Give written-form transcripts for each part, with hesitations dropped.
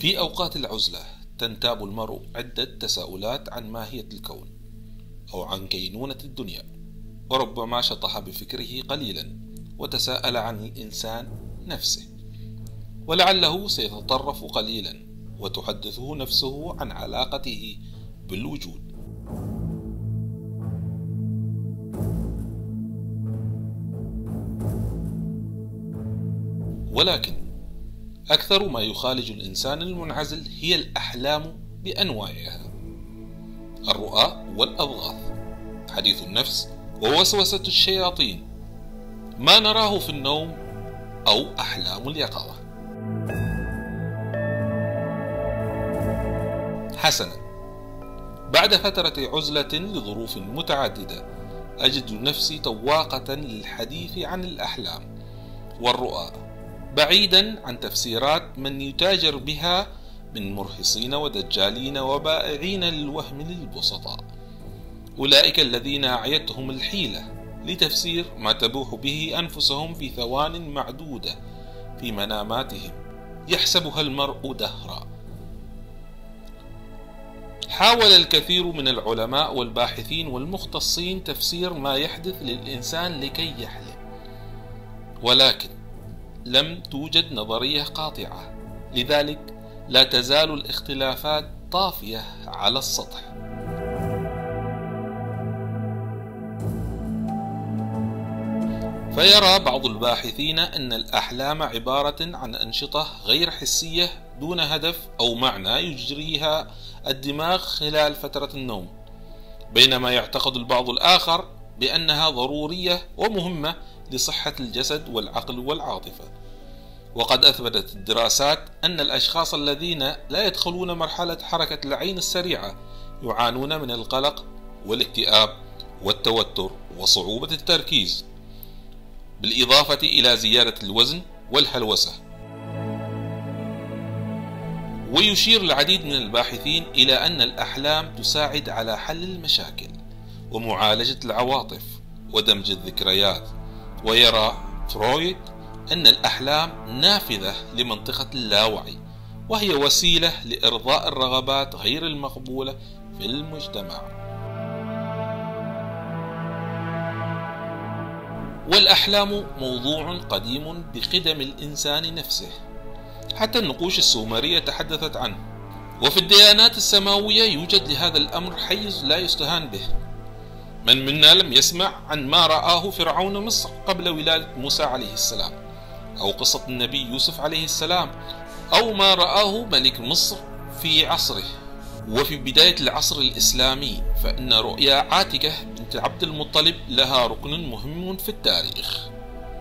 في أوقات العزلة تنتاب المرء عدة تساؤلات عن ماهية الكون أو عن كينونة الدنيا، وربما شطح بفكره قليلا وتساءل عن الإنسان نفسه، ولعله سيتطرف قليلا وتحدثه نفسه عن علاقته بالوجود. ولكن أكثر ما يخالج الإنسان المنعزل هي الأحلام بأنواعها، الرؤى والأضغاث، حديث النفس ووسوسة الشياطين، ما نراه في النوم أو أحلام اليقظة. حسنا، بعد فترة عزلة لظروف متعددة أجد نفسي تواقة للحديث عن الأحلام والرؤى، بعيدا عن تفسيرات من يتاجر بها من مرهصين ودجالين وبائعين للوهم للبسطاء، أولئك الذين أعيتهم الحيلة لتفسير ما تبوح به أنفسهم في ثوان معدودة في مناماتهم يحسبها المرء دهرا. حاول الكثير من العلماء والباحثين والمختصين تفسير ما يحدث للإنسان لكي يحلم، ولكن لم توجد نظرية قاطعة، لذلك لا تزال الاختلافات طافية على السطح. فيرى بعض الباحثين أن الأحلام عبارة عن أنشطة غير حسية دون هدف أو معنى يجريها الدماغ خلال فترة النوم، بينما يعتقد البعض الآخر بأنها ضرورية ومهمة لصحة الجسد والعقل والعاطفة. وقد أثبتت الدراسات أن الأشخاص الذين لا يدخلون مرحلة حركة العين السريعة يعانون من القلق والاكتئاب والتوتر وصعوبة التركيز، بالإضافة إلى زيادة الوزن والهلوسة. ويشير العديد من الباحثين إلى أن الأحلام تساعد على حل المشاكل ومعالجة العواطف ودمج الذكريات، ويرى فرويد أن الأحلام نافذة لمنطقة اللاوعي، وهي وسيلة لإرضاء الرغبات غير المقبولة في المجتمع. والأحلام موضوع قديم بقدم الإنسان نفسه، حتى النقوش السومرية تحدثت عنه، وفي الديانات السماوية يوجد لهذا الأمر حيز لا يستهان به. من منا لم يسمع عن ما رآه فرعون مصر قبل ولادة موسى عليه السلام، أو قصة النبي يوسف عليه السلام، أو ما رآه ملك مصر في عصره. وفي بداية العصر الإسلامي فإن رؤيا عاتكة بنت عبد المطلب لها ركن مهم في التاريخ.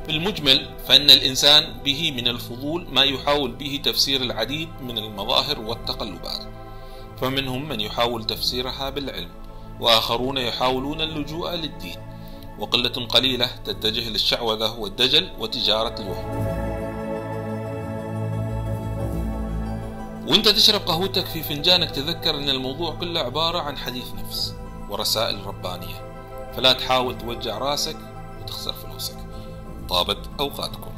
بالمجمل فإن الإنسان به من الفضول ما يحاول به تفسير العديد من المظاهر والتقلبات، فمنهم من يحاول تفسيرها بالعلم، وآخرون يحاولون اللجوء للدين، وقلة قليلة تتجه للشعوذة والدجل وتجارة الوهم. وانت تشرب قهوتك في فنجانك تذكر ان الموضوع كله عبارة عن حديث نفس ورسائل ربانية، فلا تحاول توجع راسك وتخسر فلوسك. طابت أوقاتكم.